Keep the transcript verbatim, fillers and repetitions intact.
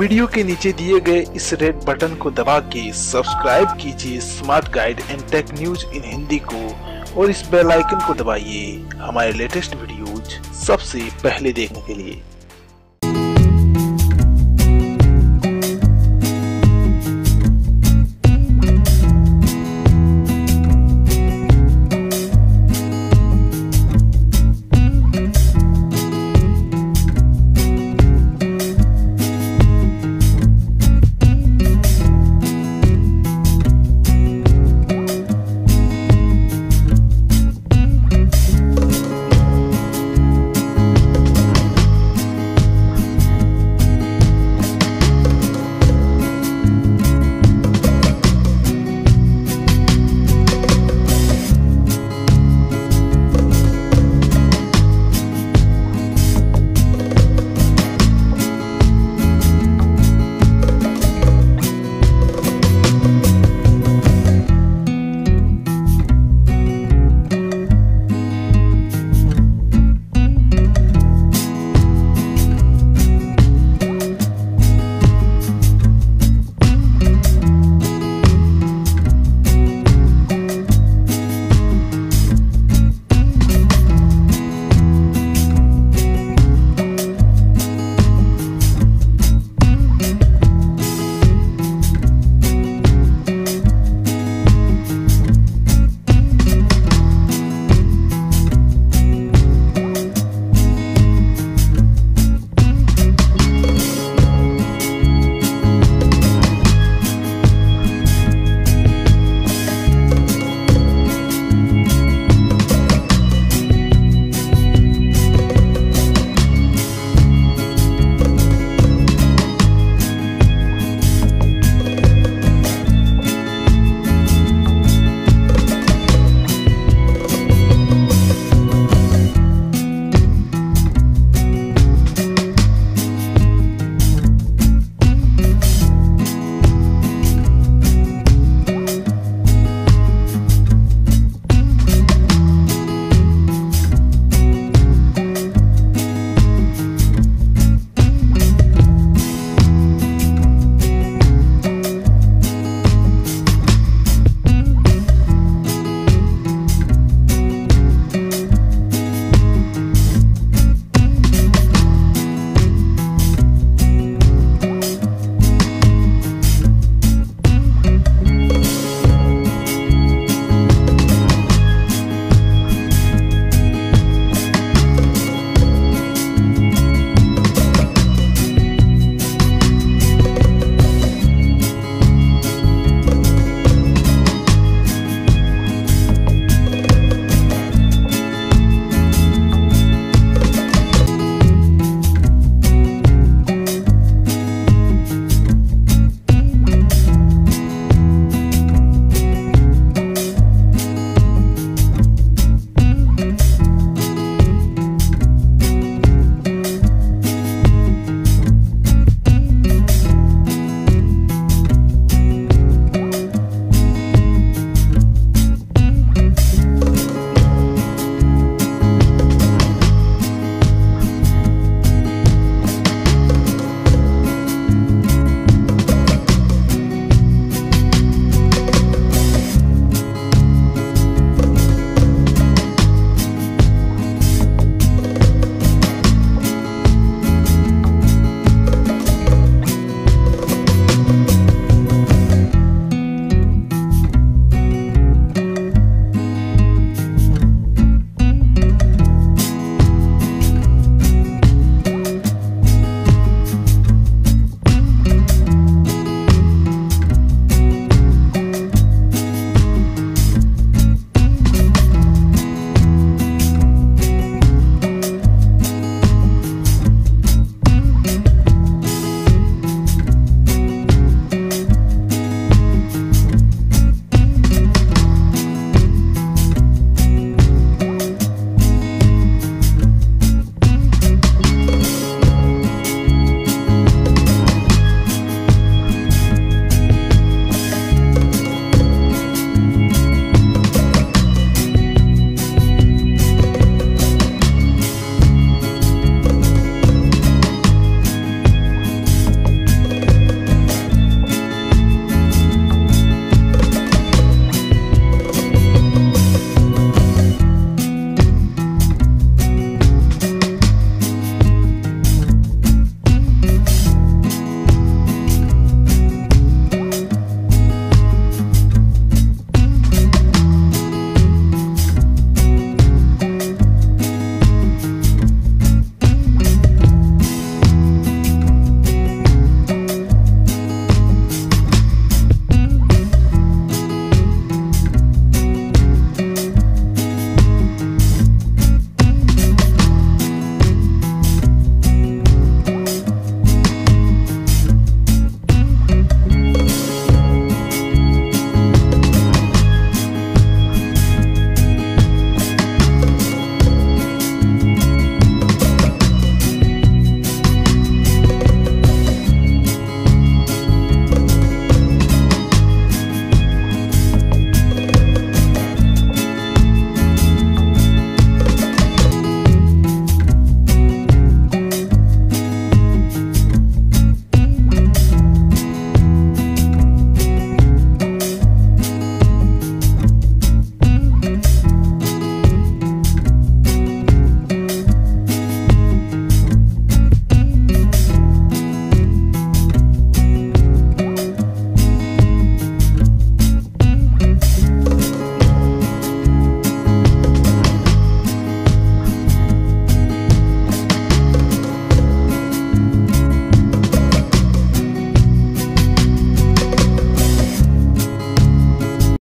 Video के नीचे दिए गए इस रेड बटन को दबा के सब्सक्राइब कीजिए smart guide and tech news in Hindi को और इस बेल आइकन को दबाइए हमारे लेटेस्ट वीडियोज सबसे पहले देखने के लिए।